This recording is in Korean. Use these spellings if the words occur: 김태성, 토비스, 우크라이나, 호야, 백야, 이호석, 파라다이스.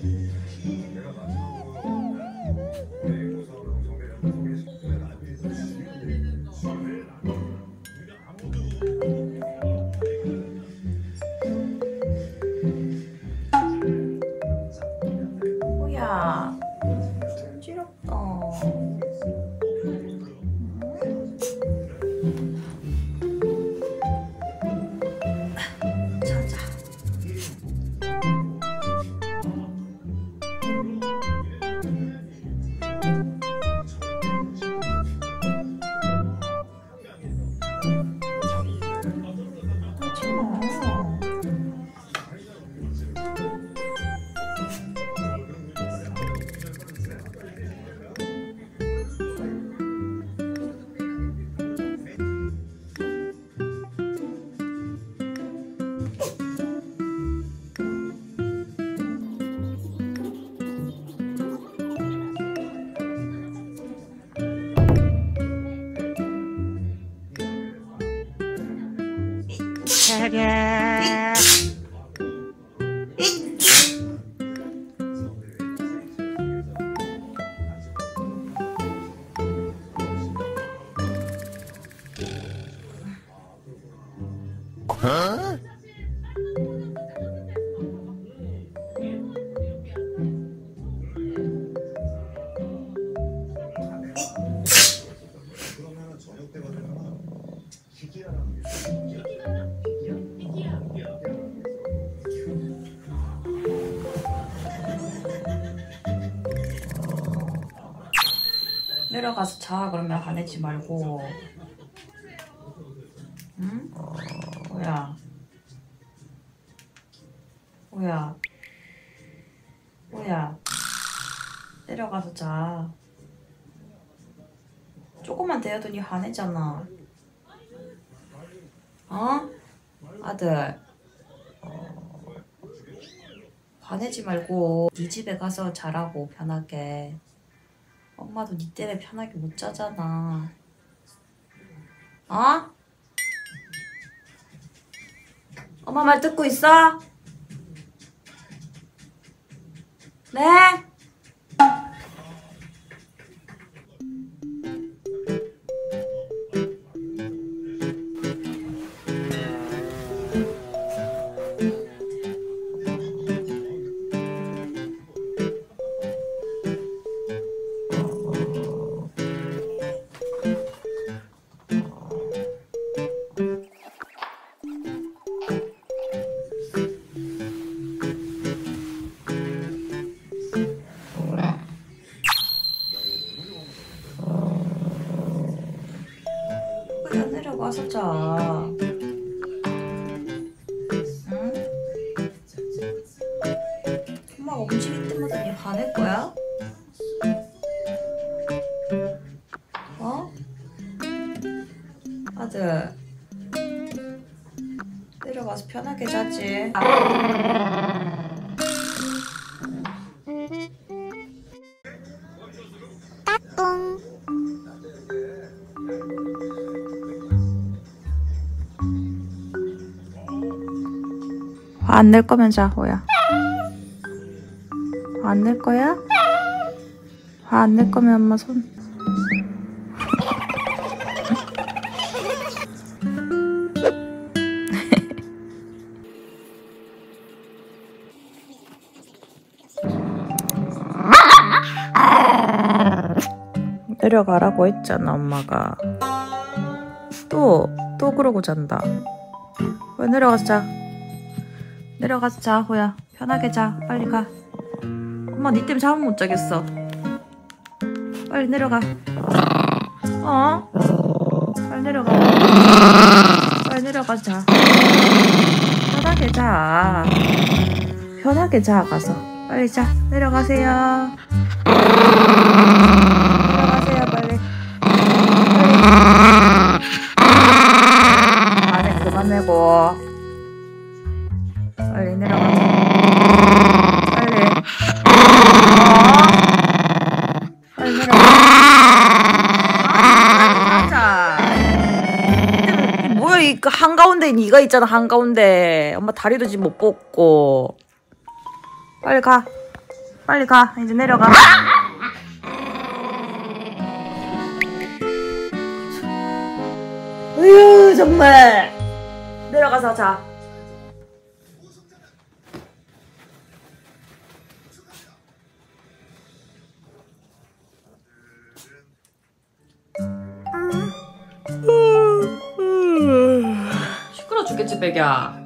호야, 촌스럽다. 짜잔. 어? 내려가서 자. 그러면 가내지 말고. 응? 호야, 호야, 호야, 내려가서 자. 조금만 대더니 화내잖아. 어? 아들, 화내지 말고 네 집에 가서 자라고, 편하게. 엄마도 니 때문에 편하게 못 자잖아. 어? 엄마 말 듣고 있어? 네? 와서 자. 응? 엄마가 움직일 때마다 얘 화낼 거야? 어? 아들, 내려가서 편하게 자지. 화 안 낼 거면 자, 호야. 화 안 낼 거야? 화 안 낼 거면 엄마 손. 내려가라고 했잖아, 엄마가. 또 그러고 잔다. 왜 내려가서 자? 내려가서 자, 호야. 편하게 자. 빨리 가. 엄마 니 때문에 잠을 못 자겠어. 빨리 내려가. 어? 빨리 내려가. 빨리 내려가서 자. 편하게 자. 편하게 자, 가서. 빨리 자. 내려가세요. 내려가세요, 빨리. 빨리. 안에 그만 내고. 빨리 내려가자. 빨리. 어? 빨리 내려가자. 어? 뭐야, 이 한가운데 니가 있잖아, 한가운데. 엄마 다리도 지금 못 뽑고. 빨리 가. 빨리 가. 이제 내려가. 으유, 정말. 내려가서 자. 시끄러워 죽겠지, 백야.